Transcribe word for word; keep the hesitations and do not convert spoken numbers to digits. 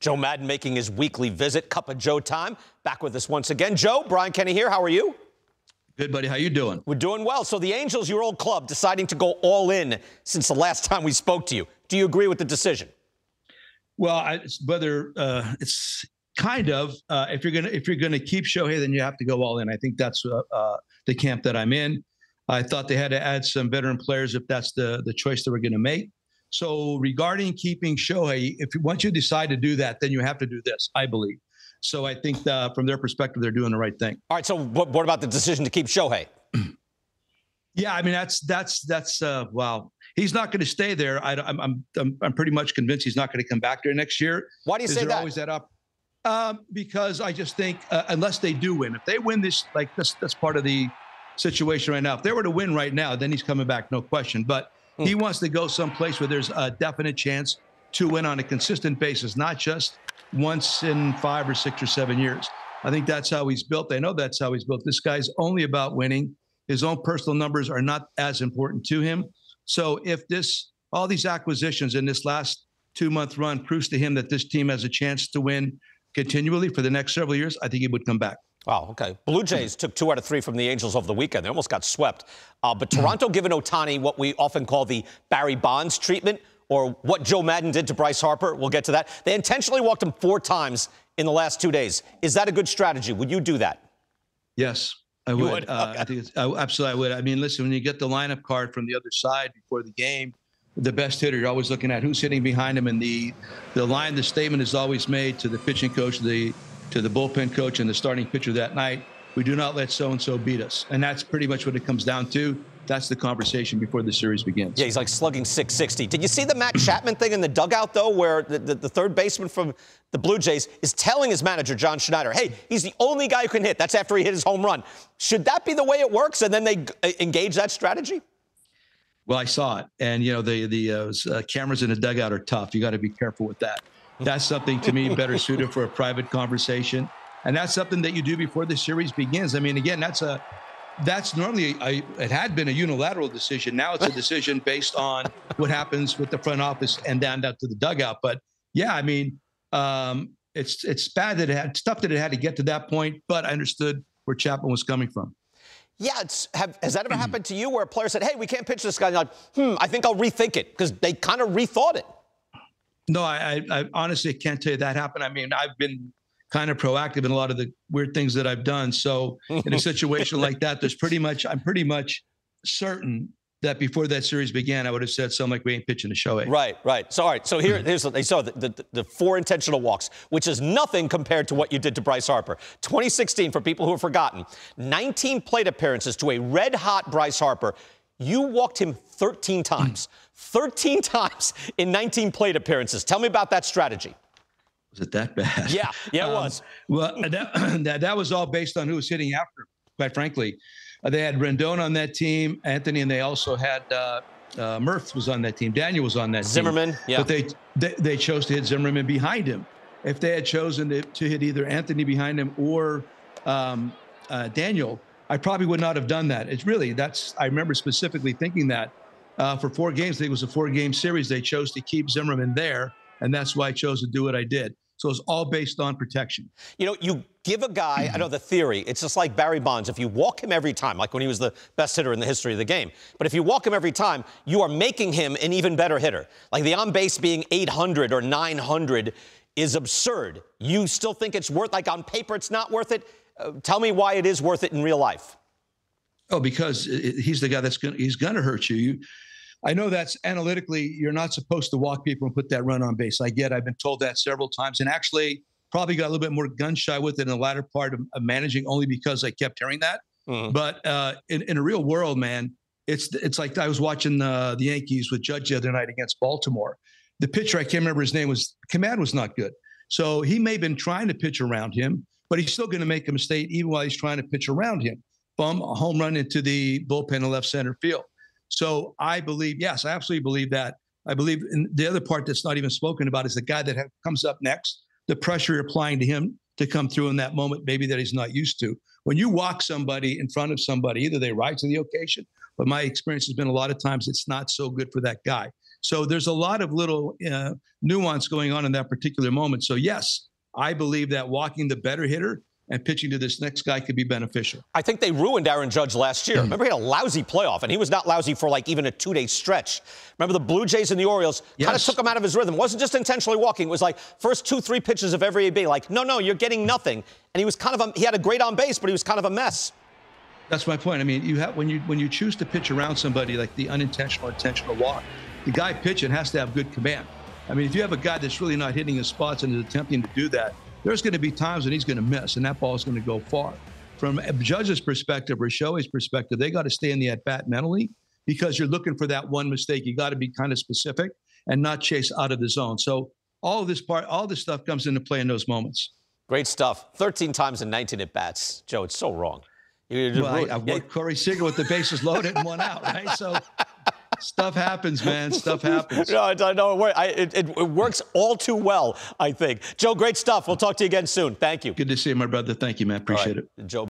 Joe Maddon making his weekly visit. Cup of Joe time. Back with us once again. Joe, Brian Kenny here. How are you? Good, buddy. How you doing? We're doing well. So the Angels, your old club, deciding to go all in since the last time we spoke to you. Do you agree with the decision? Well, I, whether uh, it's kind of uh, if you're gonna if you're gonna keep Shohei, then you have to go all in. I think that's uh, uh, the camp that I'm in. I thought they had to add some veteran players if that's the the choice that we're gonna make. So regarding keeping Shohei, if once you decide to do that, then you have to do this, I believe. So I think uh, from their perspective, they're doing the right thing. All right. So what, what about the decision to keep Shohei? Yeah, I mean that's that's that's uh, wow. He's not going to stay there. I, I'm I'm I'm pretty much convinced he's not going to come back there next year. Why do you say that? Always that up. Um, because I just think uh, unless they do win, if they win this, like this, that's part of the situation right now. If they were to win right now, then he's coming back, no question. But mm. he wants to go someplace where there's a definite chance to win on a consistent basis, not just once in five or six or seven years. I think that's how he's built. They know that's how he's built. This guy's only about winning. His own personal numbers are not as important to him. So if this, all these acquisitions in this last two-month run proves to him that this team has a chance to win continually for the next several years, I think he would come back. Wow, okay. Blue Jays took two out of three from the Angels over the weekend. They almost got swept. Uh, but Toronto giving Ohtani what we often call the Barry Bonds treatment, or what Joe Maddon did to Bryce Harper. We'll get to that. They intentionally walked him four times in the last two days. Is that a good strategy? Would you do that? Yes, I would. would? Uh, okay. I think it's, I, absolutely I would. I mean, listen, when you get the lineup card from the other side before the game, the best hitter, you're always looking at who's hitting behind him. And the, the line, the statement is always made to the pitching coach, the to the bullpen coach, and the starting pitcher that night: we do not let so-and-so beat us. And that's pretty much what it comes down to. That's the conversation before the series begins. Yeah, he's like slugging six sixty. Did you see the Matt Chapman thing in the dugout, though, where the, the, the third baseman from the Blue Jays is telling his manager, John Schneider, hey, he's the only guy who can hit. That's after he hit his home run. Should that be the way it works, and then they engage that strategy? Well, I saw it. And, you know, the, the uh, cameras in the dugout are tough. You got to be careful with that. That's something, to me, better suited for a private conversation. And that's something that you do before the series begins. I mean, again, that's a That's normally, a, it had been a unilateral decision. Now it's a decision based on what happens with the front office and down out to the dugout. But yeah, I mean, um, it's it's bad that it had, stuff that it had to get to that point, but I understood where Chapman was coming from. Yeah, it's, have, has that ever happened to you where a player said, hey, we can't pitch this guy? And you're like, hmm, I think I'll rethink it, because they kind of rethought it. No, I, I, I honestly can't tell you that happened. I mean, I've been kind of proactive in a lot of the weird things that I've done. So in a situation like that, there's pretty much, I'm pretty much certain that before that series began, I would have said something like, we ain't pitching to Shohei. Right, right. So, all right. So here, here's what they saw, the, the, the four intentional walks, which is nothing compared to what you did to Bryce Harper. twenty sixteen, for people who have forgotten, nineteen plate appearances to a red-hot Bryce Harper. You walked him thirteen times. thirteen times in nineteen plate appearances. Tell me about that strategy. Was it that bad? Yeah, yeah, it um, was. Well, that, that that was all based on who was hitting after him, quite frankly. Uh, they had Rendon on that team, Anthony, and they also had uh, uh, Murph was on that team. Daniel was on that Zimmerman, team. Zimmerman, yeah. But they, they they chose to hit Zimmerman behind him. If they had chosen to, to hit either Anthony behind him or um, uh, Daniel, I probably would not have done that. It's really, that's, I remember specifically thinking that uh, for four games, I think it was a four-game series, they chose to keep Zimmerman there, and that's why I chose to do what I did. So it's all based on protection. You know, you give a guy, I know the theory, it's just like Barry Bonds. If you walk him every time, like when he was the best hitter in the history of the game, but if you walk him every time, you are making him an even better hitter. Like the on base being eight hundred or nine hundred is absurd. You still think it's worth, like on paper it's not worth it? Uh, tell me why it is worth it in real life. Oh, because he's the guy that's going to, he's going to hurt you. You I know that's analytically, you're not supposed to walk people and put that run on base. I get it. I've been told that several times, and actually probably got a little bit more gun shy with it in the latter part of, of managing, only because I kept hearing that. Mm. But uh, in, in a real world, man, it's it's like I was watching the, the Yankees with Judge the other night against Baltimore. The pitcher, I can't remember his name, was command was not good. So he may have been trying to pitch around him, but he's still going to make a mistake even while he's trying to pitch around him. Bum, a home run into the bullpen in left center field. So I believe, yes, I absolutely believe that. I believe in the other part that's not even spoken about is the guy that ha comes up next, the pressure you're applying to him to come through in that moment, maybe that he's not used to. When you walk somebody in front of somebody, either they rise to the occasion, but my experience has been a lot of times it's not so good for that guy. So there's a lot of little uh, nuance going on in that particular moment. So yes, I believe that walking the better hitter and pitching to this next guy could be beneficial. I think they ruined Aaron Judge last year. Mm. Remember, he had a lousy playoff, and he was not lousy for like even a two-day stretch. Remember, the Blue Jays and the Orioles yes. kind of took him out of his rhythm. It wasn't just intentionally walking. It was like first two, three pitches of every A B. Like, no, no, you're getting nothing. And he was kind of a, he had a great on base, but he was kind of a mess. That's my point. I mean, you have when you when you choose to pitch around somebody like the unintentional, intentional walk, the guy pitching has to have good command. I mean, if you have a guy that's really not hitting his spots and is attempting to do that, there's going to be times when he's going to miss, and that ball is going to go far. From a Judge's perspective or Shohei's perspective, they got to stay in the at-bat mentally because you're looking for that one mistake. You got to be kind of specific and not chase out of the zone. So all of this part, all this stuff comes into play in those moments. Great stuff. thirteen times in nineteen at-bats. Joe, it's so wrong. Well, I, I worked Corey Seager with the bases loaded and one out, right? So stuff happens, man. Stuff happens. No, I know. It, it, it works all too well, I think. Joe, great stuff. We'll talk to you again soon. Thank you. Good to see you, my brother. Thank you, man. Appreciate right. it. Joe